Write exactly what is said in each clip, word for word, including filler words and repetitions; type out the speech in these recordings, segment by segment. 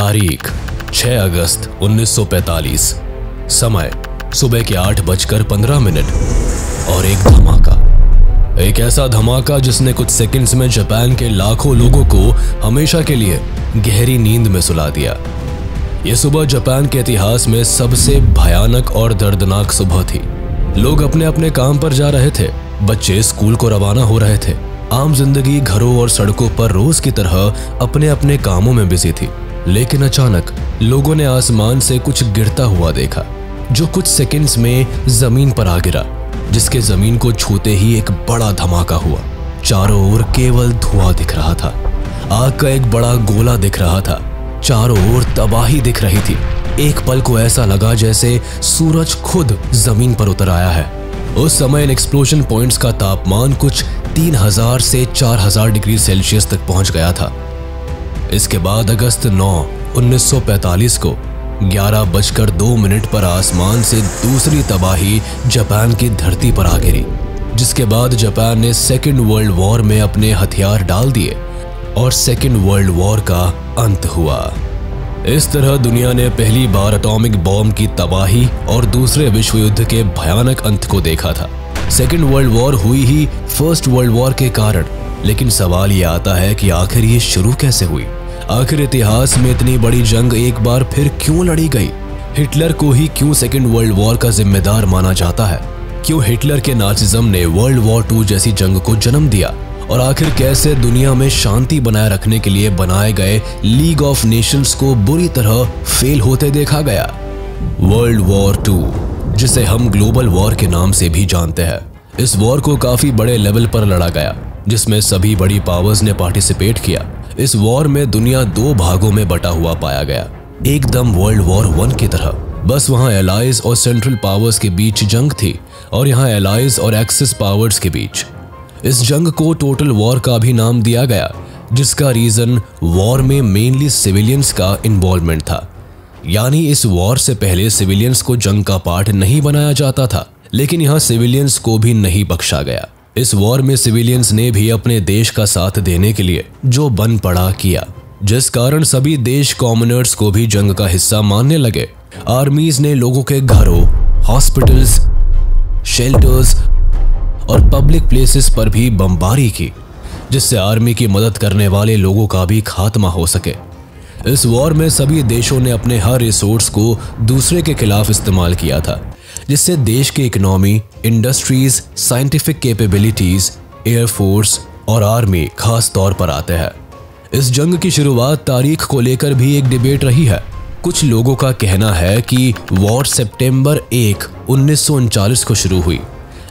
तारीख छह अगस्त उन्नीस सौ पैंतालीस, समय सुबह के आठ बजकर पंद्रह मिनट और एक धमाका, एक ऐसा धमाका जिसने कुछ सेकंड्स में जापान के लाखों लोगों को हमेशा के लिए गहरी नींद में सुला दिया। यह सुबह जापान के इतिहास में सबसे भयानक और दर्दनाक सुबह थी। लोग अपने अपने काम पर जा रहे थे, बच्चे स्कूल को रवाना हो रहे थे, आम जिंदगी घरों और सड़कों पर रोज की तरह अपने अपने कामों में बिजी थी। लेकिन अचानक लोगों ने आसमान से कुछ गिरता हुआ देखा जो कुछ सेकंड्स में जमीन पर आ गिरा, जिसके जमीन को छूते ही एक बड़ा धमाका हुआ। चारों ओर केवल धुआं दिख रहा था, आग का एक बड़ा गोला दिख रहा था, चारों ओर तबाही दिख रही थी। एक पल को ऐसा लगा जैसे सूरज खुद जमीन पर उतर आया है। उस समय इन एक्सप्लोजन पॉइंट्स का तापमान कुछ तीन हज़ार से चार हज़ार डिग्री सेल्सियस तक पहुंच गया था। इसके बाद अगस्त नौ उन्नीस सौ पैंतालीस को ग्यारह बजकर दो मिनट पर आसमान से दूसरी तबाही जापान की धरती पर आ गिरी, जिसके बाद जापान ने सेकेंड वर्ल्ड वॉर में अपने हथियार डाल दिए और सेकेंड वर्ल्ड वॉर का अंत हुआ। इस तरह दुनिया ने पहली बार एटॉमिक बॉम्ब की तबाही और दूसरे विश्व युद्ध के भयानक अंत को देखा था। सेकेंड वर्ल्ड वॉर हुई ही फर्स्ट वर्ल्ड वॉर के कारण, लेकिन सवाल ये आता है कि आखिर ये शुरू कैसे हुई? आखिर इतिहास में इतनी बड़ी जंग एक बार फिर क्यों लड़ी गई? हिटलर को ही क्यों सेकेंड वर्ल्ड वॉर का जिम्मेदार माना जाता है? क्यों हिटलर के नाजिज्म ने वर्ल्ड वॉर टू जैसी जंग को जन्म दिया? और आखिर कैसे दुनिया में शांति बनाए रखने के लिए बनाए गए लीग ऑफ नेशंस को बुरी तरह फेल होते देखा गया? वर्ल्ड वॉर टू, जिसे हम ग्लोबल वॉर के नाम से भी जानते हैं, इस वॉर को काफी बड़े लेवल पर लड़ा गया जिसमें सभी बड़ी पावर्स ने पार्टिसिपेट किया। इस वॉर में दुनिया दो भागों में बटा हुआ पाया गया, एकदम वर्ल्ड वॉर वन की तरह। बस वहाँ एलाइज और सेंट्रल पावर्स के बीच जंग थी और यहाँ एलाइज और एक्सिस पावर्स के बीच। इस जंग को टोटल वॉर का भी नाम दिया गया, जिसका रीजन वॉर में मेनली सिविलियंस का इन्वॉल्वमेंट था। यानी इस वॉर से पहले सिविलियंस को जंग का पार्ट नहीं बनाया जाता था, लेकिन यहाँ सिविलियंस को भी नहीं बख्शा गया। इस वॉर में सिविलियंस ने भी अपने देश का साथ देने के लिए जो बन पड़ा किया, जिस कारण सभी देश कॉमनर्स को भी जंग का हिस्सा मानने लगे। आर्मीज ने लोगों के घरों, हॉस्पिटल्स, शेल्टर्स और पब्लिक प्लेसेस पर भी बमबारी की, जिससे आर्मी की मदद करने वाले लोगों का भी खात्मा हो सके। इस वॉर में सभी देशों ने अपने हर रिसोर्स को दूसरे के खिलाफ इस्तेमाल किया था, जिससे देश की economy, industries, scientific capabilities, air force और आर्मी खास तौर पर आते हैं। इस जंग की शुरुआत तारीख को लेकर भी एक डिबेट रही है। कुछ लोगों का कहना है कि वॉर सेप्टेम्बर एक उन्नीस सौ उनचालीस को शुरू हुई,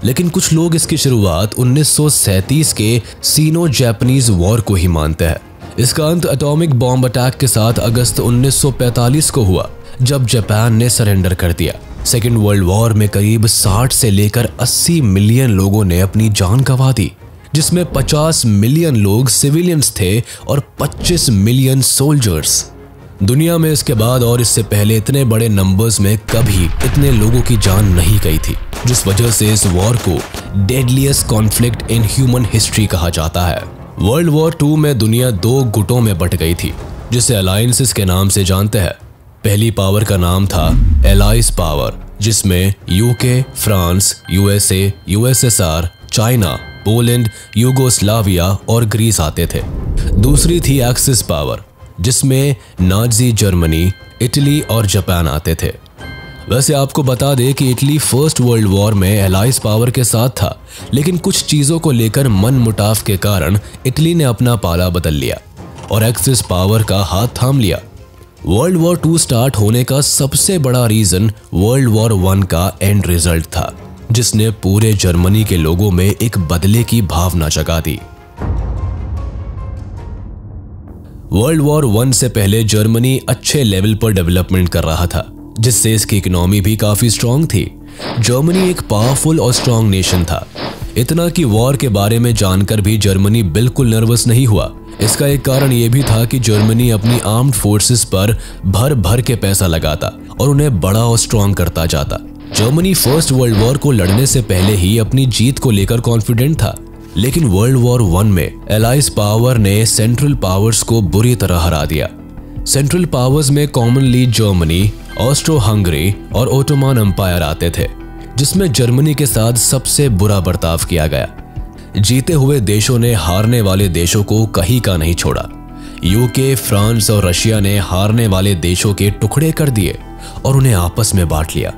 लेकिन कुछ लोग इसकी शुरुआत उन्नीस सौ सैंतीस के सीनो जापानीज वॉर को ही मानते हैं। इसका अंत एटॉमिक बॉम्ब अटैक के साथ अगस्त उन्नीस सौ पैंतालीस को हुआ, जब जापान ने सरेंडर कर दिया। सेकेंड वर्ल्ड वॉर में करीब साठ से लेकर अस्सी मिलियन लोगों ने अपनी जान गंवा दी, जिसमें पचास मिलियन लोग सिविलियंस थे और पच्चीस मिलियन सोल्जर्स। दुनिया में इसके बाद और इससे पहले इतने बड़े नंबर्स में कभी इतने लोगों की जान नहीं गई थी, जिस वजह से इस वॉर को deadliest conflict in human history कहा जाता है। वर्ल्ड वॉर टू में दुनिया दो गुटों में बट गई थी, जिसे अलायंसेस के नाम से जानते हैं। पहली पावर का नाम था एलाइज पावर, जिसमें UK, France, USA, USSR, China, Poland, Yugoslavia और ग्रीस आते थे। दूसरी थी एक्सिस पावर, जिसमें नाजी जर्मनी, इटली और जापान आते थे। वैसे आपको बता दें कि इटली फर्स्ट वर्ल्ड वॉर में एलाइज पावर के साथ था, लेकिन कुछ चीज़ों को लेकर मन मुटाव के कारण इटली ने अपना पाला बदल लिया और एक्सिस पावर का हाथ थाम लिया। वर्ल्ड वॉर टू स्टार्ट होने का सबसे बड़ा रीज़न वर्ल्ड वॉर वन का एंड रिजल्ट था, जिसने पूरे जर्मनी के लोगों में एक बदले की भावना जगा दी। वर्ल्ड वॉर वन से पहले जर्मनी अच्छे लेवल पर डेवलपमेंट कर रहा था, जिससे इसकी इकोनॉमी भी काफ़ी स्ट्रांग थी। जर्मनी एक पावरफुल और स्ट्रांग नेशन था, इतना कि वॉर के बारे में जानकर भी जर्मनी बिल्कुल नर्वस नहीं हुआ। इसका एक कारण यह भी था कि जर्मनी अपनी आर्म्ड फोर्सेस पर भर भर के पैसा लगाता और उन्हें बड़ा और स्ट्रांग करता जाता। जर्मनी फर्स्ट वर्ल्ड वॉर को लड़ने से पहले ही अपनी जीत को लेकर कॉन्फिडेंट था, लेकिन वर्ल्ड वॉर वन में एलाइज पावर ने सेंट्रल पावर्स को बुरी तरह हरा दिया। सेंट्रल पावर्स में कॉमनली जर्मनी, ऑस्ट्रो हंगरी और ओटोमान एम्पायर आते थे, जिसमें जर्मनी के साथ सबसे बुरा बर्ताव किया गया। जीते हुए देशों ने हारने वाले देशों को कहीं का नहीं छोड़ा। यूके, फ्रांस और रशिया ने हारने वाले देशों के टुकड़े कर दिए और उन्हें आपस में बांट लिया।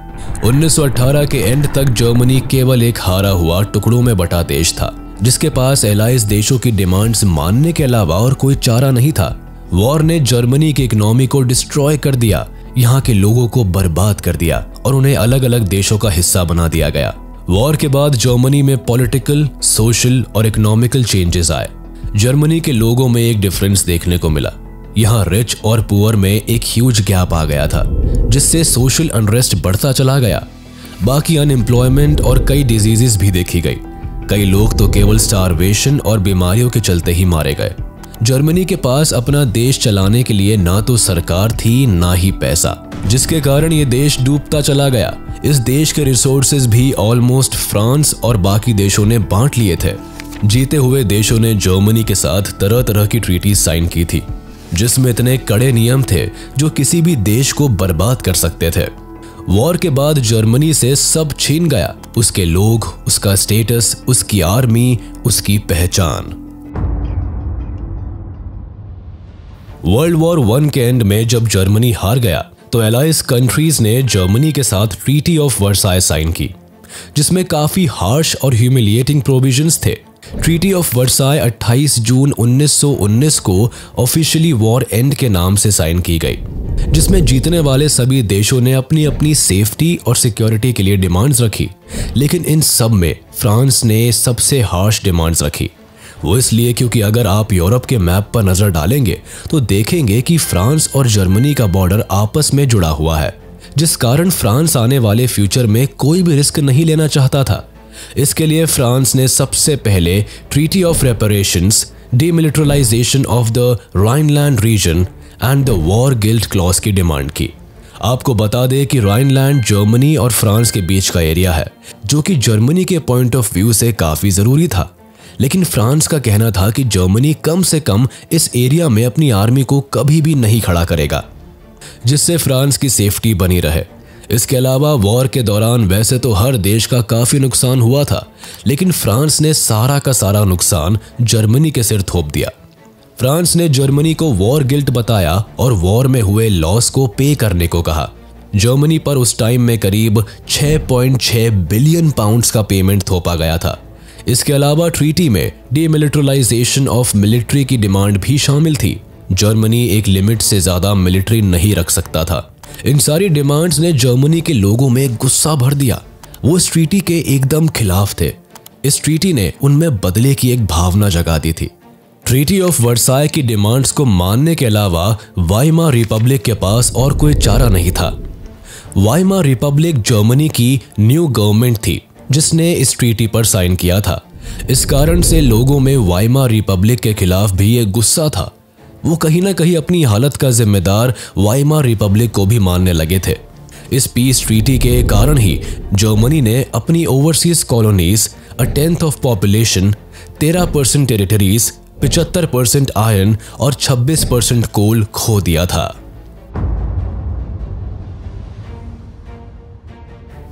उन्नीस सौ अठारह के एंड तक जर्मनी केवल एक हारा हुआ टुकड़ों में बटा देश था, जिसके पास एलाइज देशों की डिमांड्स मानने के अलावा और कोई चारा नहीं था। वॉर ने जर्मनी की इकोनॉमी को डिस्ट्रॉय कर दिया, यहाँ के लोगों को बर्बाद कर दिया और उन्हें अलग अलग देशों का हिस्सा बना दिया गया। वॉर के बाद जर्मनी में पॉलिटिकल, सोशल और इकोनॉमिकल चेंजेस आए। जर्मनी के लोगों में एक डिफरेंस देखने को मिला। यहाँ रिच और पुअर में एक ह्यूज गैप आ गया था, जिससे सोशल अनरेस्ट बढ़ता चला गया। बाकी अनएम्प्लॉयमेंट और कई डिजीजेस भी देखी गई। कई लोग तो केवल स्टारवेशन और बीमारियों के चलते ही मारे गए। जर्मनी के पास अपना देश चलाने के लिए ना तो सरकार थी ना ही पैसा, जिसके कारण ये देश डूबता चला गया। इस देश के रिसोर्सेज भी ऑलमोस्ट फ्रांस और बाकी देशों ने बांट लिए थे। जीते हुए देशों ने जर्मनी के साथ तरह तरह की ट्रीटीज साइन की थी, जिसमें इतने कड़े नियम थे जो किसी भी देश को बर्बाद कर सकते थे। वॉर के बाद जर्मनी से सब छीन गया, उसके लोग, उसका स्टेटस, उसकी आर्मी, उसकी पहचान। वर्ल्ड वॉर वन के एंड में जब जर्मनी हार गया तो एलाइज कंट्रीज ने जर्मनी के साथ ट्रीटी ऑफ वर्साय साइन की, जिसमें काफी हार्श और ह्यूमिलिएटिंग प्रोविजंस थे। ट्रीटी ऑफ वर्साय अट्ठाईस जून उन्नीस सौ उन्नीस को ऑफिशियली वॉर एंड के नाम से साइन की गई, जिसमें जीतने वाले सभी देशों ने अपनी अपनी सेफ्टी और सिक्योरिटी के लिए डिमांड्स रखी। लेकिन इन सब में फ्रांस ने सबसे हार्श डिमांड्स रखी। वो इसलिए क्योंकि अगर आप यूरोप के मैप पर नजर डालेंगे तो देखेंगे कि फ्रांस और जर्मनी का बॉर्डर आपस में जुड़ा हुआ है, जिस कारण फ्रांस आने वाले फ्यूचर में कोई भी रिस्क नहीं लेना चाहता था। इसके लिए फ्रांस ने सबसे पहले treaty of reparations, demilitarisation of the Rhineland region and the war guilt clause की डिमांड की। आपको बता दें कि राइनलैंड जर्मनी और फ्रांस के बीच का एरिया है, जो कि जर्मनी के पॉइंट ऑफ व्यू से काफी जरूरी था। लेकिन फ्रांस का कहना था कि जर्मनी कम से कम इस एरिया में अपनी आर्मी को कभी भी नहीं खड़ा करेगा, जिससे फ्रांस की सेफ्टी बनी रहे। इसके अलावा वॉर के दौरान वैसे तो हर देश का काफी नुकसान हुआ था, लेकिन फ्रांस ने सारा का सारा नुकसान जर्मनी के सिर थोप दिया। फ्रांस ने जर्मनी को वॉर गिल्ट बताया और वॉर में हुए लॉस को पे करने को कहा। जर्मनी पर उस टाइम में करीब छह पॉइंट छह बिलियन पाउंड्स का पेमेंट थोपा गया था। इसके अलावा ट्रीटी में डिमिलिटराइजेशन ऑफ मिलिट्री की डिमांड भी शामिल थी। जर्मनी एक लिमिट से ज्यादा मिलिट्री नहीं रख सकता था। इन सारी डिमांड्स ने जर्मनी के लोगों में गुस्सा भर दिया। वो इस ट्रीटी के एकदम खिलाफ थे। इस ट्रीटी ने उनमें बदले की एक भावना जगा दी थी। ट्रीटी ऑफ वर्साय की डिमांड्स को मानने के अलावा वाइमार रिपब्लिक के पास और कोई चारा नहीं था। वाइमार रिपब्लिक जर्मनी की न्यू गवर्नमेंट थी, जिसने इस ट्रीटी पर साइन किया था। इस कारण से लोगों में वाइमार रिपब्लिक के खिलाफ भी एक गुस्सा था। वो कहीं ना कहीं अपनी हालत का जिम्मेदार वाइमार रिपब्लिक को भी मानने लगे थे। इस पीस ट्रीटी के कारण ही जर्मनी ने अपनी overseas colonies, a tenth of population, तेरह परसेंट टेरिटरीज, पचहत्तर परसेंट आयरन और छब्बीस परसेंट कोल खो दिया था।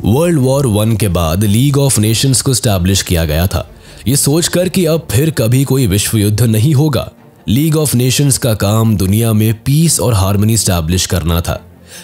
वर्ल्ड वॉर वन के बाद लीग ऑफ नेशंस को स्टैब्लिश किया गया था, ये सोचकर कि अब फिर कभी कोई विश्व युद्ध नहीं होगा। लीग ऑफ नेशंस का काम दुनिया में पीस और हार्मनी स्टैब्लिश करना था,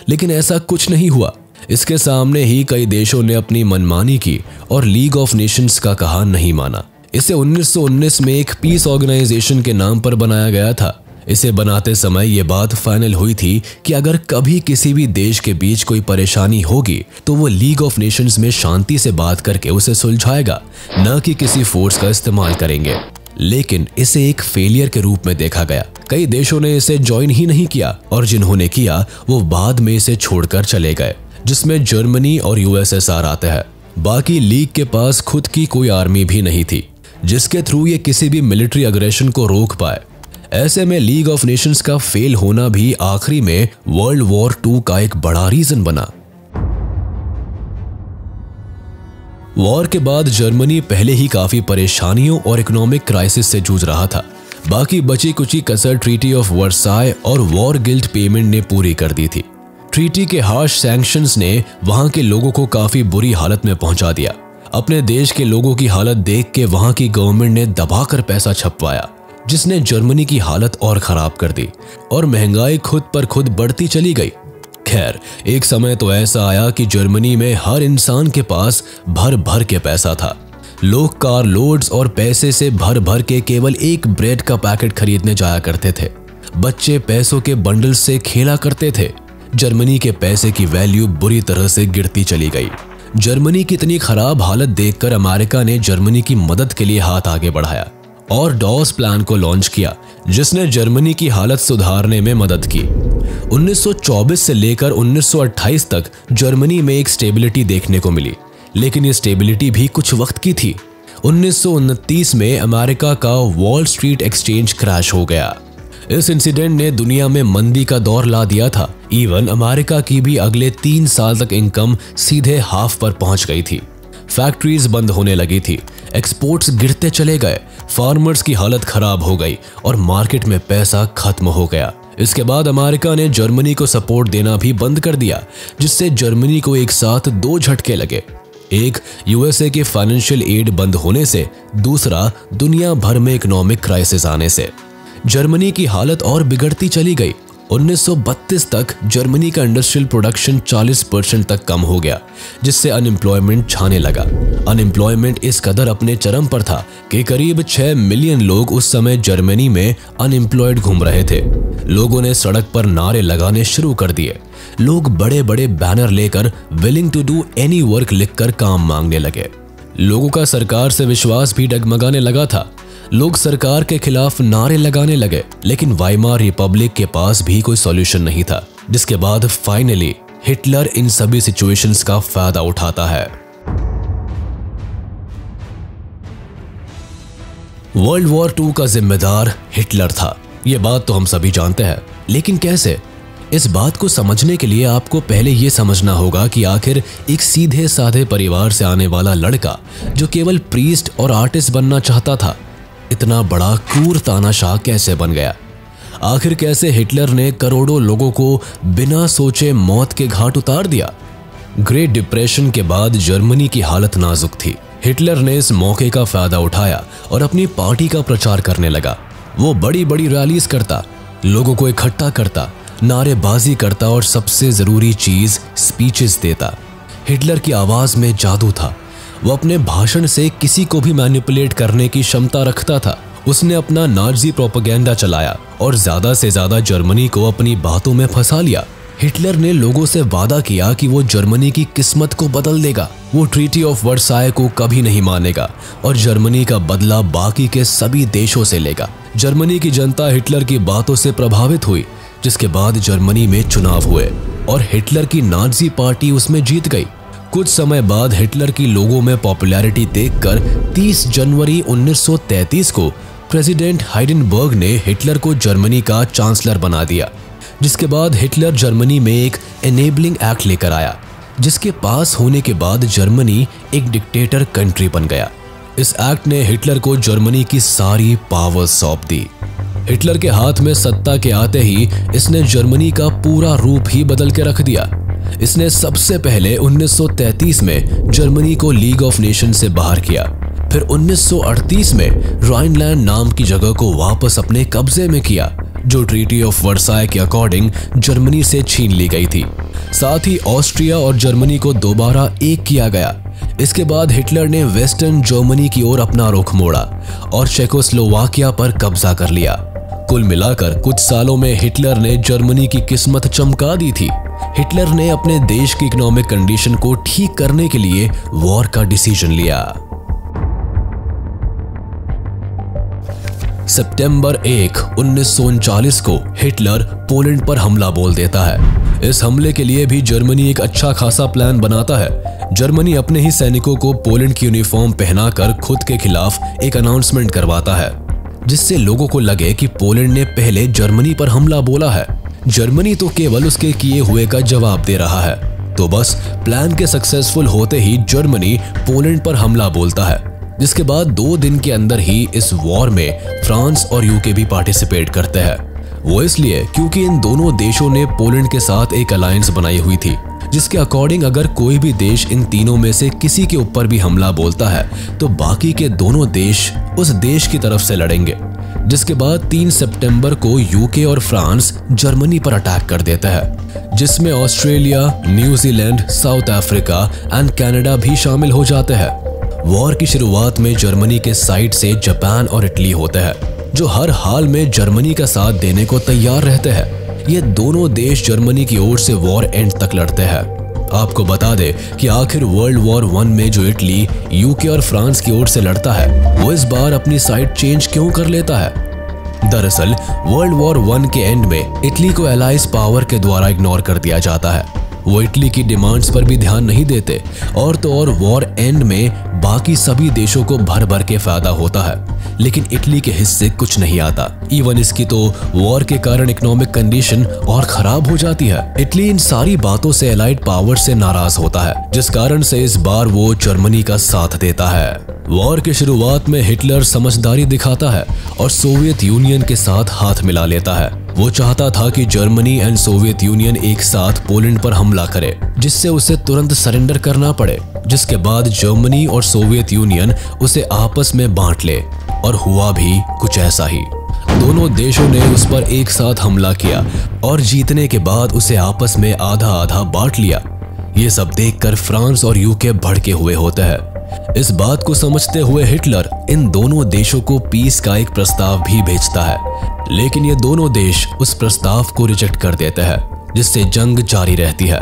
लेकिन ऐसा कुछ नहीं हुआ। इसके सामने ही कई देशों ने अपनी मनमानी की और लीग ऑफ नेशंस का कहा नहीं माना। इसे उन्नीस सौ उन्नीस में एक पीस ऑर्गेनाइजेशन के नाम पर बनाया गया था। इसे बनाते समय ये बात फाइनल हुई थी कि अगर कभी किसी भी देश के बीच कोई परेशानी होगी तो वो लीग ऑफ नेशंस में शांति से बात करके उसे सुलझाएगा, न कि किसी फोर्स का इस्तेमाल करेंगे। लेकिन इसे एक फेलियर के रूप में देखा गया। कई देशों ने इसे ज्वाइन ही नहीं किया और जिन्होंने किया वो बाद में इसे छोड़कर चले गए, जिसमें जर्मनी और यू एस एस आर आते हैं। बाकी लीग के पास खुद की कोई आर्मी भी नहीं थी जिसके थ्रू ये किसी भी मिलिट्री अग्रेशन को रोक पाए। ऐसे में लीग ऑफ नेशंस का फेल होना भी आखिरी में वर्ल्ड वॉर टू का एक बड़ा रीजन बना। वॉर के बाद जर्मनी पहले ही काफी परेशानियों और इकोनॉमिक क्राइसिस से जूझ रहा था। बाकी बची कुची कसर ट्रीटी ऑफ वर्साय और वॉर गिल्ट पेमेंट ने पूरी कर दी थी। ट्रीटी के हार्श सैंक्शंस ने वहां के लोगों को काफी बुरी हालत में पहुंचा दिया। अपने देश के लोगों की हालत देख के वहां की गवर्नमेंट ने दबाकर पैसा छपवाया, जिसने जर्मनी की हालत और खराब कर दी और महंगाई खुद पर खुद बढ़ती चली गई। खैर, एक समय तो ऐसा आया कि जर्मनी में हर इंसान के पास भर भर के पैसा था। लोग कार लोड्स और पैसे से भर भर के केवल एक ब्रेड का पैकेट खरीदने जाया करते थे। बच्चे पैसों के बंडल से खेला करते थे। जर्मनी के पैसे की वैल्यू बुरी तरह से गिरती चली गई। जर्मनी की इतनी खराब हालत देखकर अमेरिका ने जर्मनी की मदद के लिए हाथ आगे बढ़ाया और डॉस प्लान को लॉन्च किया, जिसने जर्मनी की हालत सुधारने में मदद की। उन्नीस सौ चौबीस से लेकर उन्नीस सौ अट्ठाईस तक जर्मनी में एक स्टेबिलिटी देखने को मिली, लेकिन ये स्टेबिलिटी भी कुछ वक्त की थी। उन्नीस सौ उनतीस में अमेरिका का वॉल स्ट्रीट एक्सचेंज क्रैश हो गया। इस इंसिडेंट ने दुनिया में मंदी का दौर ला दिया था। इवन अमेरिका की भी अगले तीन साल तक इनकम सीधे हाफ पर पहुंच गई थी। फैक्ट्रीज बंद होने लगी थी, एक्सपोर्ट्स गिरते चले गए, फार्मर्स की हालत खराब हो गई और मार्केट में पैसा खत्म हो गया। इसके बाद अमेरिका ने जर्मनी को सपोर्ट देना भी बंद कर दिया, जिससे जर्मनी को एक साथ दो झटके लगे। एक यूएसए के फाइनेंशियल एड बंद होने से, दूसरा दुनिया भर में इकोनॉमिक क्राइसिस आने से। जर्मनी की हालत और बिगड़ती चली गई। उन्नीस सौ बत्तीस तक जर्मनी का इंडस्ट्रियल प्रोडक्शन चालीस परसेंट तक कम हो गया, जिससे अनएम्प्लॉयमेंट छाने लगा। अनएम्प्लॉयमेंट इस कदर अपने चरम पर था कि करीब छह मिलियन लोग उस समय जर्मनी में अनएम्प्लॉयड घूम रहे थे। लोगों ने सड़क पर नारे लगाने शुरू कर दिए। लोग बड़े बड़े बैनर लेकर willing to do any work लिखकर काम मांगने लगे। लोगों का सरकार से विश्वास भी डगमगाने लगा था। लोग सरकार के खिलाफ नारे लगाने लगे, लेकिन वाइमार रिपब्लिक के पास भी कोई सॉल्यूशन नहीं था। जिसके बाद फाइनली हिटलर इन सभी सिचुएशंस का फायदा उठाता है। वर्ल्ड वॉर टू का जिम्मेदार हिटलर था, ये बात तो हम सभी जानते हैं, लेकिन कैसे? इस बात को समझने के लिए आपको पहले ये समझना होगा कि आखिर एक सीधे साधे परिवार से आने वाला लड़का जो केवल प्रीस्ट और आर्टिस्ट बनना चाहता था, इतना बड़ा क्रूर तानाशाह कैसे बन गया? आखिर कैसे हिटलर ने करोड़ों लोगों को बिना सोचे मौत के घाट उतार दिया? ग्रेट डिप्रेशन के बाद जर्मनी की हालत नाजुक थी। हिटलर ने इस मौके का फायदा उठाया और अपनी पार्टी का प्रचार करने लगा। वो बड़ी बड़ी रैलीज करता, लोगों को इकट्ठा करता, नारेबाजी करता और सबसे जरूरी चीज, स्पीचेस देता। हिटलर की आवाज में जादू था। वो अपने भाषण से किसी को भी मैनिपुलेट करने की क्षमता रखता था। उसने अपना नाजी प्रोपेगेंडा चलाया और ज्यादा से ज्यादा जर्मनी को अपनी बातों में फंसा लिया। हिटलर ने लोगों से वादा किया कि वो जर्मनी की किस्मत को बदल देगा। वो ट्रीटी ऑफ वर्साय को कभी नहीं मानेगा और जर्मनी का बदला बाकी के सभी देशों से लेगा। जर्मनी की जनता हिटलर की बातों से प्रभावित हुई, जिसके बाद जर्मनी में चुनाव हुए और हिटलर की नाजी पार्टी उसमें जीत गई। कुछ समय बाद हिटलर की लोगों में पॉपुलैरिटी देखकर तीस जनवरी उन्नीस सौ तैंतीस को प्रेसिडेंट हाइडेनबर्ग ने हिटलर को जर्मनी का चांसलर बना दिया। जिसके बाद हिटलर जर्मनी में एक एनेबलिंग एक्ट लेकर आया, जिसके पास होने के बाद जर्मनी एक डिक्टेटर कंट्री बन गया। इस एक्ट ने हिटलर को जर्मनी की सारी पावर सौंप दी। हिटलर के हाथ में सत्ता के आते ही इसने जर्मनी का पूरा रूप ही बदल के रख दिया। इसने सबसे पहले उन्नीस सौ तैंतीस में जर्मनी को लीग ऑफ नेशन से बाहर किया, फिर उन्नीस सौ अड़तीस में राइनलैंड नाम की जगह को वापस अपने कब्जे में किया, जो ट्रीटी ऑफ वर्साय के अकॉर्डिंग जर्मनी से छीन ली गई थी। साथ ही ऑस्ट्रिया और जर्मनी को दोबारा एक किया गया। इसके बाद हिटलर ने वेस्टर्न जर्मनी की ओर अपना रुख मोड़ा और चेकोस्लोवाकिया पर कब्जा कर लिया। कुल मिलाकर कुछ सालों में हिटलर ने जर्मनी की किस्मत चमका दी थी। हिटलर ने अपने देश की इकोनॉमिक कंडीशन को ठीक करने के लिए वॉर का डिसीजन लिया। सितंबर एक उन्नीस सौ उनचास को हिटलर पोलैंड पर हमला बोल देता है। इस हमले के लिए भी जर्मनी एक अच्छा खासा प्लान बनाता है। जर्मनी अपने ही सैनिकों को पोलैंड की यूनिफॉर्म पहनाकर खुद के खिलाफ एक अनाउंसमेंट करवाता है, जिससे लोगों को लगे कि पोलैंड ने पहले जर्मनी पर हमला बोला है। जर्मनी तो केवल उसके किए हुए का जवाब दे रहा है। तो बस प्लान के सक्सेसफुल होते ही जर्मनी पोलैंड पर हमला बोलता है। जिसके बाद दो दिन के अंदर ही इस वॉर में फ्रांस और यूके भी पार्टिसिपेट करते हैं। वो इसलिए क्योंकि इन दोनों देशों ने पोलैंड के साथ एक अलायंस बनाई हुई थी, जिसके अकॉर्डिंग अगर कोई भी देश इन तीनों में से किसी के ऊपर भी हमला बोलता है तो बाकी के दोनों देश उस देश की तरफ से लड़ेंगे। जिसके बाद तीन सितंबर को यूके और फ्रांस जर्मनी पर अटैक कर देता है, जिसमें Australia, New Zealand, South Africa and Canada भी शामिल हो जाते हैं। वॉर की शुरुआत में जर्मनी के साइड से जापान और इटली होते हैं, जो हर हाल में जर्मनी का साथ देने को तैयार रहते हैं। ये दोनों देश जर्मनी की ओर से वॉर एंड तक लड़ते हैं। आपको बता दे कि आखिर वर्ल्ड वॉर वन में जो इटली, यूके और फ्रांस की ओर से लड़ता है, वो इस बार अपनी साइड चेंज क्यों कर लेता है? दरअसल वर्ल्ड वॉर वन के एंड में इटली को एलाइज पावर के द्वारा इग्नोर कर दिया जाता है। वो इटली की डिमांड्स पर भी ध्यान नहीं देते और तो और वॉर एंड में बाकी सभी देशों को भर भर के फायदा होता है, लेकिन इटली के हिस्से कुछ नहीं आता। इवन इसकी तो वॉर के कारण इकोनॉमिक कंडीशन और खराब हो जाती है। इटली इन सारी बातों से एलाइड पावर से नाराज होता है, जिस कारण से इस बार वो जर्मनी का साथ देता है। वॉर की शुरुआत में हिटलर समझदारी दिखाता है और सोवियत यूनियन के साथ हाथ मिला लेता है। वो चाहता था कि जर्मनी एंड सोवियत यूनियन एक साथ पोलैंड पर हमला करे, जिससे उसे तुरंत सरेंडर करना पड़े, जिसके बाद जर्मनी और सोवियत यूनियन उसे आपस में बांट ले। और हुआ भी कुछ ऐसा ही। दोनों देशों ने उस पर एक साथ हमला किया और जीतने के बाद उसे आपस में आधा आधा बांट लिया। ये सब देखकर फ्रांस और यूके भड़के हुए होते हैं। इस बात को समझते हुए हिटलर इन दोनों देशों को पीस का एक प्रस्ताव भी भेजता है, लेकिन ये दोनों देश उस प्रस्ताव को रिजेक्ट कर देते हैं, जिससे जंग जारी रहती है।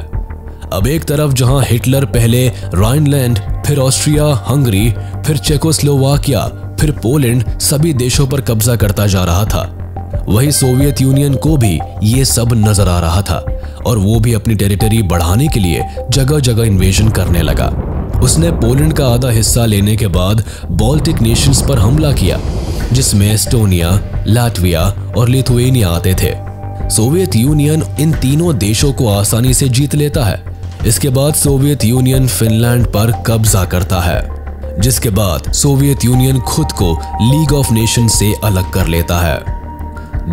अब एक तरफ जहां हिटलर पहले राइनलैंड, फिर ऑस्ट्रिया हंगरी, फिर चेकोस्लोवाकिया, फिर पोलैंड सभी देशों पर कब्जा करता जा रहा था, वहीं सोवियत यूनियन को भी ये सब नजर आ रहा था और वो भी अपनी टेरिटरी बढ़ाने के लिए जगह जगह इन्वेजन करने लगा। उसने पोलैंड का आधा हिस्सा लेने के बाद बाल्टिक नेशंस पर हमला किया, जिसमें एस्टोनिया, लाटविया और लिथुआनिया आते थे। सोवियत यूनियन इन तीनों देशों को आसानी से जीत लेता है। इसके बाद सोवियत यूनियन फिनलैंड पर कब्जा करता है, जिसके बाद सोवियत यूनियन खुद को लीग ऑफ नेशन से अलग कर लेता है।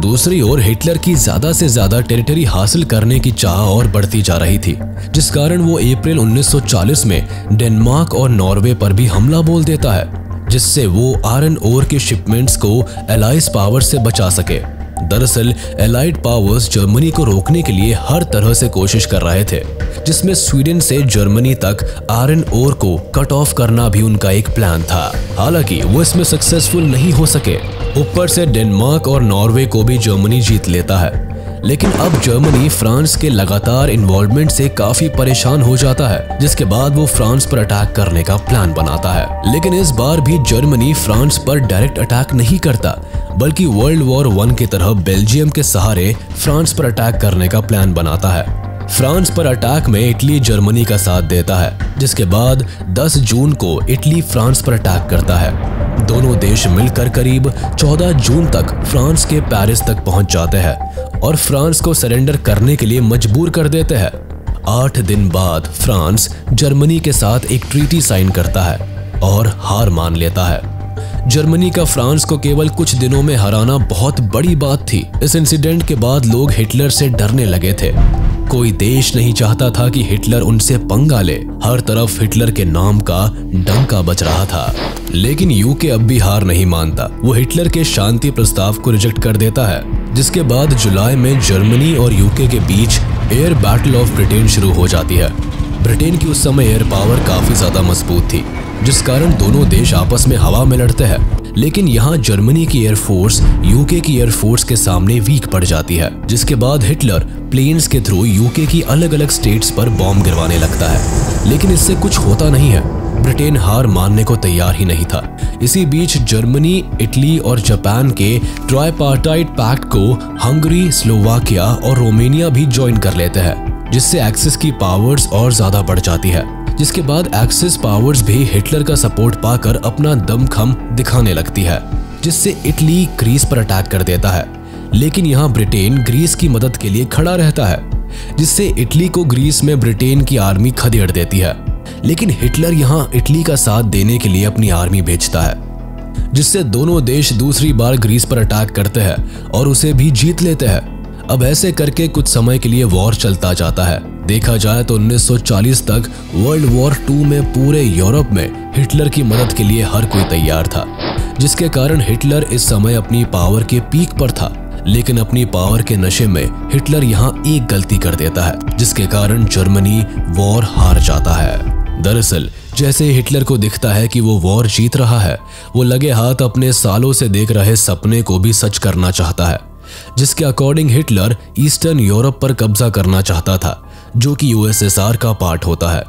दूसरी ओर हिटलर की ज्यादा से ज्यादा टेरिटरी हासिल करने की चाह और बढ़ती जा रही थी, जिस कारण वो अप्रैल उन्नीस सौ चालीस में डेनमार्क और नॉर्वे पर भी हमला बोल देता है, जिससे वो आयरन ओर के शिपमेंट्स को एलाइज पावर से बचा सके। दरअसल एलाइड पावर्स जर्मनी को रोकने के लिए हर तरह से कोशिश कर रहे थे, जिसमें स्वीडन से जर्मनी तक आयरन ओर को कट ऑफ करना भी उनका एक प्लान था। हालांकि वो इसमें सक्सेसफुल नहीं हो सके। ऊपर से डेनमार्क और नॉर्वे को भी जर्मनी जीत लेता है, लेकिन अब जर्मनी फ्रांस के लगातार इन्वॉल्वमेंट से काफी परेशान हो जाता है, जिसके बाद वो फ्रांस पर अटैक करने का प्लान बनाता है। लेकिन इस बार भी जर्मनी फ्रांस पर डायरेक्ट अटैक नहीं करता, बल्कि वर्ल्ड वॉर वन की तरह बेल्जियम के सहारे फ्रांस पर अटैक करने का प्लान बनाता है। फ्रांस पर अटैक में इटली जर्मनी का साथ देता है, जिसके बाद दस जून को इटली फ्रांस पर अटैक करता है। दोनों देश मिलकर करीब चौदह जून तक फ्रांस के पेरिस तक पहुंच जाते हैं और फ्रांस को सरेंडर करने के लिए मजबूर कर देते हैं। आठ दिन बाद फ्रांस जर्मनी के साथ एक ट्रीटी साइन करता है और हार मान लेता है। जर्मनी का फ्रांस को केवल कुछ दिनों में हराना बहुत बड़ी बात थी। इस इंसिडेंट के बाद लोग हिटलर से डरने लगे थे। कोई देश नहीं चाहता था कि हिटलर उनसे पंगा ले। हर तरफ हिटलर के नाम का डंका बज रहा था। लेकिन यूके अब भी हार नहीं मानता। वो हिटलर के शांति प्रस्ताव को रिजेक्ट कर देता है, जिसके बाद जुलाई में जर्मनी और यूके के बीच एयर बैटल ऑफ ब्रिटेन शुरू हो जाती है। ब्रिटेन की उस समय एयर पावर काफी ज्यादा मजबूत थी, जिस कारण दोनों देश आपस में हवा में लड़ते हैं। लेकिन यहाँ जर्मनी की एयरफोर्स यूके की एयरफोर्स के सामने वीक पड़ जाती है, जिसके बाद हिटलर प्लेन्स के थ्रू यूके की अलग अलग स्टेट्स पर बॉम्ब गिरवाने लगता है। लेकिन इससे कुछ होता नहीं है। ब्रिटेन हार मानने को तैयार ही नहीं था। इसी बीच जर्मनी, इटली और जापान के ट्राइपार्टाइट पैक्ट को हंगरी, स्लोवाकिया और रोमानिया भी ज्वाइन कर लेते हैं, जिससे एक्सिस की पावर्स और ज्यादा बढ़ जाती है। जिसके बाद एक्सिस पावर्स भी हिटलर का सपोर्ट पाकर अपना दमखम दिखाने लगती है, जिससे इटली ग्रीस पर अटैक कर देता है। लेकिन यहाँ ब्रिटेन ग्रीस की मदद के लिए खड़ा रहता है, जिससे इटली को ग्रीस में ब्रिटेन की आर्मी खदेड़ देती है। लेकिन हिटलर यहां इटली का साथ देने के लिए अपनी आर्मी भेजता है, जिससे दोनों देश दूसरी बार ग्रीस पर अटैक करते हैं और उसे भी जीत लेते हैं। अब ऐसे करके कुछ समय के लिए वॉर चलता जाता है। देखा जाए तो उन्नीस सौ चालीस तक वर्ल्ड वॉर टू में पूरे यूरोप में हिटलर की मदद के लिए हर कोई तैयार था, जिसके कारण हिटलर इस समय अपनी पावर के पीक पर था। लेकिन अपनी पावर के नशे में हिटलर यहाँ एक गलती कर देता है, जिसके कारण जर्मनी वॉर हार जाता है। दरअसल जैसे हिटलर को दिखता है कि वो वॉर जीत रहा है, वो लगे हाथ अपने सालों से देख रहे सपने को भी सच करना चाहता है, जिसके अकॉर्डिंग हिटलर ईस्टर्न यूरोप पर कब्जा करना चाहता था, जो कि यू एस एस आर का पार्ट होता है।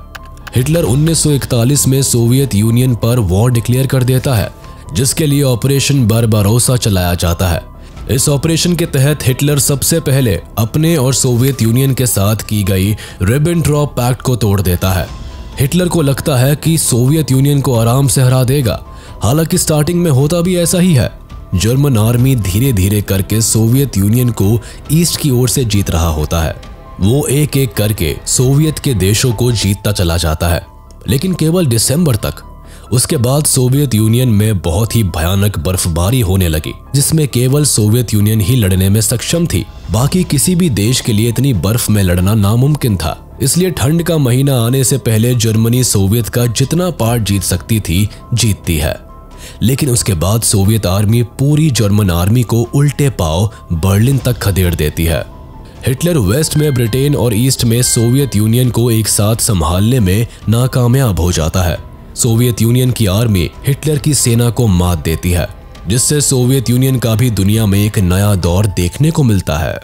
हिटलर उन्नीस सौ इकतालीस में सोवियत यूनियन पर वॉर डिक्लेयर कर देता है, जिसके लिए ऑपरेशन बारबारोसा चलाया जाता है। इस ऑपरेशन के तहत हिटलर सबसे पहले अपने और सोवियत यूनियन के साथ की गई रिबेंट्रॉप पैक्ट को तोड़ देता है। हिटलर को लगता है कि सोवियत यूनियन को आराम से हरा देगा, हालांकि स्टार्टिंग में होता भी ऐसा ही है। जर्मन आर्मी धीरे धीरे करके सोवियत यूनियन को ईस्ट की ओर से जीत रहा होता है। वो एक एक करके सोवियत के देशों को जीतता चला जाता है, लेकिन केवल दिसंबर तक। उसके बाद सोवियत यूनियन में बहुत ही भयानक बर्फबारी होने लगी, जिसमें केवल सोवियत यूनियन ही लड़ने में सक्षम थी। बाकी किसी भी देश के लिए इतनी बर्फ में लड़ना नामुमकिन था, इसलिए ठंड का महीना आने से पहले जर्मनी सोवियत का जितना पार्ट जीत सकती थी जीतती है। लेकिन उसके बाद सोवियत आर्मी पूरी जर्मन आर्मी को उल्टे पांव बर्लिन तक खदेड़ देती है। हिटलर वेस्ट में ब्रिटेन और ईस्ट में सोवियत यूनियन को एक साथ संभालने में नाकामयाब हो जाता है। सोवियत यूनियन की आर्मी हिटलर की सेना को मात देती है, जिससे सोवियत यूनियन का भी दुनिया में एक नया दौर देखने को मिलता है।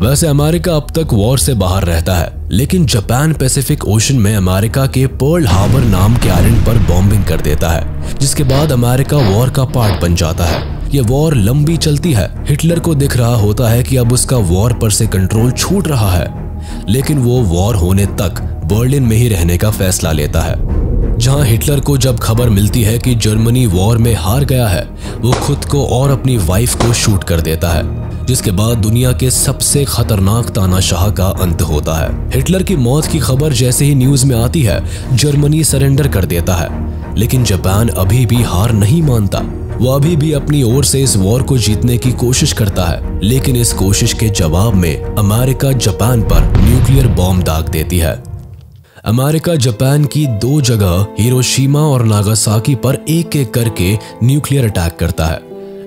वैसे अमेरिका अब तक वॉर से बाहर रहता है, लेकिन जापान पैसिफिक ओशन में अमेरिका के पर्ल हार्बर नाम के आइलैंड पर बॉम्बिंग कर देता है, जिसके बाद अमेरिका वॉर का पार्ट बन जाता है। ये वॉर लंबी चलती है। हिटलर को दिख रहा होता है कि अब उसका वॉर पर से कंट्रोल छूट रहा है, लेकिन वो वॉर होने तक बर्लिन में ही रहने का फैसला लेता है। जहाँ हिटलर को जब खबर मिलती है कि जर्मनी वॉर में हार गया है, वो खुद को और अपनी वाइफ को शूट कर देता है, जिसके बाद दुनिया के सबसे खतरनाक तानाशाह का अंत होता है। हिटलर की मौत की खबर जैसे ही न्यूज में आती है, जर्मनी सरेंडर कर देता है, लेकिन जापान अभी भी हार नहीं मानता। वो अभी भी अपनी ओर से इस वॉर को जीतने की कोशिश करता है, लेकिन इस कोशिश के जवाब में अमेरिका जापान पर न्यूक्लियर बॉम्ब दाग देती है। अमेरिका जापान की दो जगह हिरोशिमा और नागासाकी पर एक एक करके न्यूक्लियर अटैक करता है,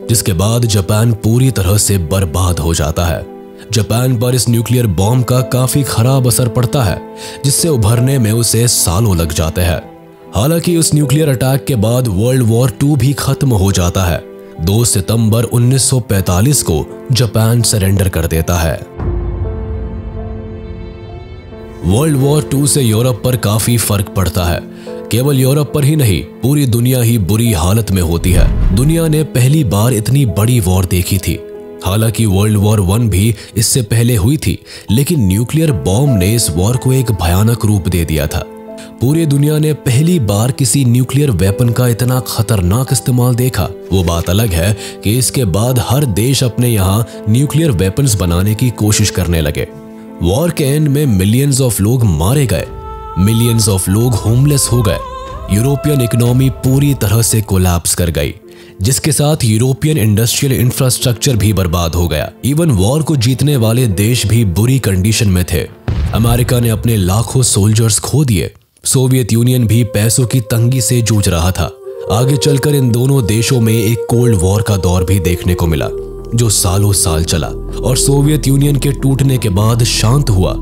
जिसके बाद जापान पूरी तरह से बर्बाद हो जाता है। जापान पर इस न्यूक्लियर बॉम्ब का काफी खराब असर पड़ता है, जिससे उभरने में उसे सालों लग जाते हैं। हालांकि उस न्यूक्लियर अटैक के बाद वर्ल्ड वॉर टू भी खत्म हो जाता है। दो सितंबर उन्नीस सौ पैंतालीस को जापान सरेंडर कर देता है। वर्ल्ड वॉर टू से यूरोप पर काफी फर्क पड़ता है। केवल यूरोप पर ही नहीं, पूरी दुनिया ही बुरी हालत में होती है। दुनिया ने पहली बार इतनी बड़ी वॉर देखी थी। हालांकि वर्ल्ड वॉर वन भी इससे पहले हुई थी, लेकिन न्यूक्लियर बॉम्ब ने इस वॉर को एक भयानक रूप दे दिया था। पूरी दुनिया ने पहली बार किसी न्यूक्लियर वेपन का इतना खतरनाक इस्तेमाल देखा। वो बात अलग है कि इसके बाद हर देश अपने यहाँ न्यूक्लियर वेपन्स बनाने की कोशिश करने लगे। वॉर के एंड में मिलियंस ऑफ लोग मारे गए, मिलियंस ऑफ लोग होमलेस हो गए। यूरोपियन इकोनॉमी पूरी तरह से कोलैप्स कर गई, जिसके साथ यूरोपियन इंडस्ट्रियल इंफ्रास्ट्रक्चर भी बर्बाद हो गया। इवन वॉर को जीतने वाले देश भी बुरी कंडीशन में थे। अमेरिका ने अपने लाखों सोल्जर्स खो दिए। सोवियत यूनियन भी पैसों की तंगी से जूझ रहा था। आगे चलकर इन दोनों देशों में एक कोल्ड वॉर का दौर भी देखने को मिला, जो सालों साल चला और सोवियत यूनियन के टूटने के बाद शांत हुआ।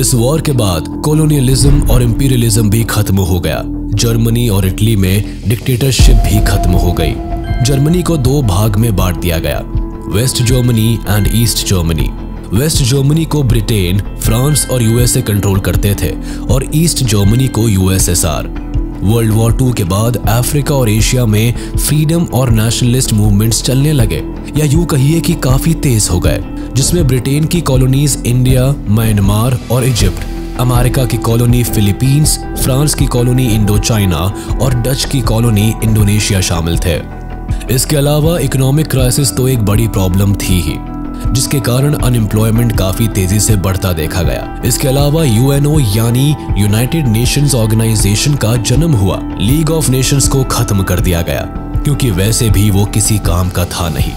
इस वॉर के बाद कॉलोनियलिज्म और इंपीरियलिज्म भी खत्म हो गया। जर्मनी और इटली में डिक्टेटरशिप भी खत्म हो गई। जर्मनी को दो भाग में बांट दिया गया, West Germany and East Germany. West Germany को ब्रिटेन, फ्रांस और यूएसए कंट्रोल करते थे और ईस्ट जर्मनी को U S S R. World war two के बाद अफ्रीका और एशिया में फ्रीडम और नेशनलिस्ट मूवमेंट्स चलने लगे, या यूं कहिए कि काफी तेज हो गए, जिसमें ब्रिटेन की कॉलोनीज इंडिया, म्यांमार और इजिप्ट, अमेरिका की कॉलोनी फिलीपींस, फ्रांस की कॉलोनी इंडो चाइना और डच की कॉलोनी इंडोनेशिया शामिल थे। इसके अलावा इकोनॉमिक क्राइसिस तो एक बड़ी प्रॉब्लम थी ही। जिसके कारण अनएम्प्लॉयमेंट काफी तेजी से बढ़ता देखा गया। इसके अलावा यूएनओ यानी यूनाइटेड नेशंस ऑर्गेनाइजेशन का जन्म हुआ। लीग ऑफ नेशंस को खत्म कर दिया गया क्योंकि वैसे भी वो किसी काम का था नहीं।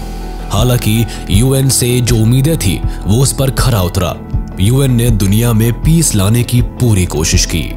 हालांकि यूएन से जो उम्मीदें थी वो उस पर खरा उतरा। यूएन ने दुनिया में पीस लाने की पूरी कोशिश की।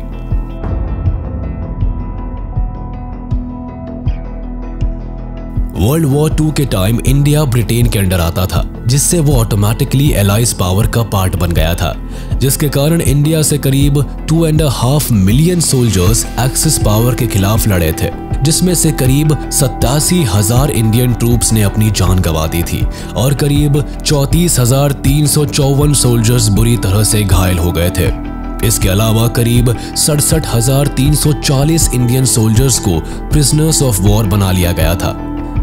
वर्ल्ड वॉर टू के टाइम इंडिया ब्रिटेन के अंडर आता था, जिससे वो ऑटोमेटिकली एलाइज पावर का पार्ट बन गया था, जिसके कारण इंडिया से करीब two and half million soldiers axis power के खिलाफ लड़े थे, जिसमें से करीब सत्तासी हजार इंडियन ट्रूप्स ने अपनी जान गंवा दी थी और करीब चौंतीस हजार तीन सौ चौवन सोल्जर्स बुरी तरह से घायल हो गए थे। इसके अलावा करीब सड़सठ हजार तीन सौ चालीस इंडियन सोल्जर्स को प्रिजनर्स ऑफ वॉर बना लिया गया था।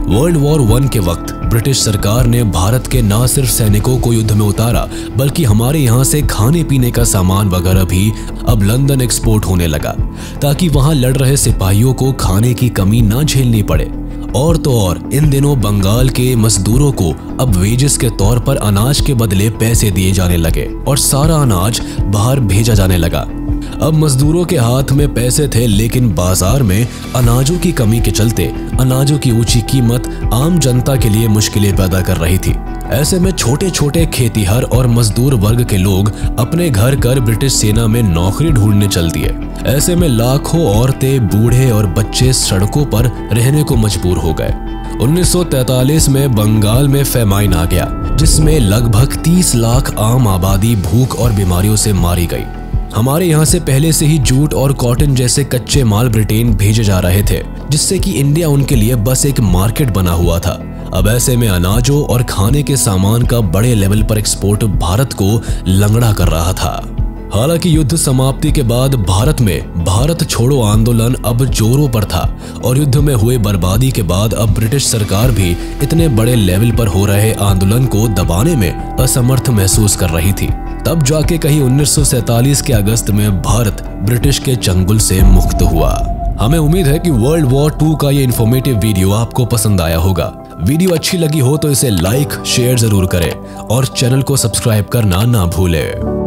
वर्ल्ड वॉर वन के वक्त ब्रिटिश सरकार ने भारत के न सिर्फ सैनिकों को युद्ध में उतारा, बल्कि हमारे यहाँ से खाने पीने का सामान वगैरह भी अब लंदन एक्सपोर्ट होने लगा, ताकि वहाँ लड़ रहे सिपाहियों को खाने की कमी न झेलनी पड़े। और तो और इन दिनों बंगाल के मजदूरों को अब वेजेस के तौर पर अनाज के बदले पैसे दिए जाने लगे और सारा अनाज बाहर भेजा जाने लगा। अब मजदूरों के हाथ में पैसे थे, लेकिन बाजार में अनाजों की कमी के चलते अनाजों की ऊंची कीमत आम जनता के लिए मुश्किलें पैदा कर रही थी। ऐसे में छोटे छोटे खेतीहर और मजदूर वर्ग के लोग अपने घर कर ब्रिटिश सेना में नौकरी ढूंढने चल दिए। ऐसे में लाखों औरतें, बूढ़े और बच्चे सड़कों पर रहने को मजबूर हो गए। उन्नीस सौ तैंतालीस में बंगाल में फेमाइन आ गया, जिसमें लगभग तीस लाख आम आबादी भूख और बीमारियों से मारी गई। हमारे यहाँ से पहले से ही जूट और कॉटन जैसे कच्चे माल ब्रिटेन भेजे जा रहे थे, जिससे कि इंडिया उनके लिए बस एक मार्केट बना हुआ था। अब ऐसे में अनाजों और खाने के सामान का बड़े लेवल पर एक्सपोर्ट भारत को लंगड़ा कर रहा था। हालांकि युद्ध समाप्ति के बाद भारत में भारत छोड़ो आंदोलन अब जोरों पर था और युद्ध में हुए बर्बादी के बाद अब ब्रिटिश सरकार भी इतने बड़े लेवल पर हो रहे आंदोलन को दबाने में असमर्थ महसूस कर रही थी। तब जाके कहीं उन्नीस सौ सैंतालीस के अगस्त में भारत ब्रिटिश के चंगुल से मुक्त हुआ। हमें उम्मीद है कि वर्ल्ड वॉर टू का ये इन्फॉर्मेटिव वीडियो आपको पसंद आया होगा। वीडियो अच्छी लगी हो तो इसे लाइक शेयर जरूर करें और चैनल को सब्सक्राइब करना ना भूलें।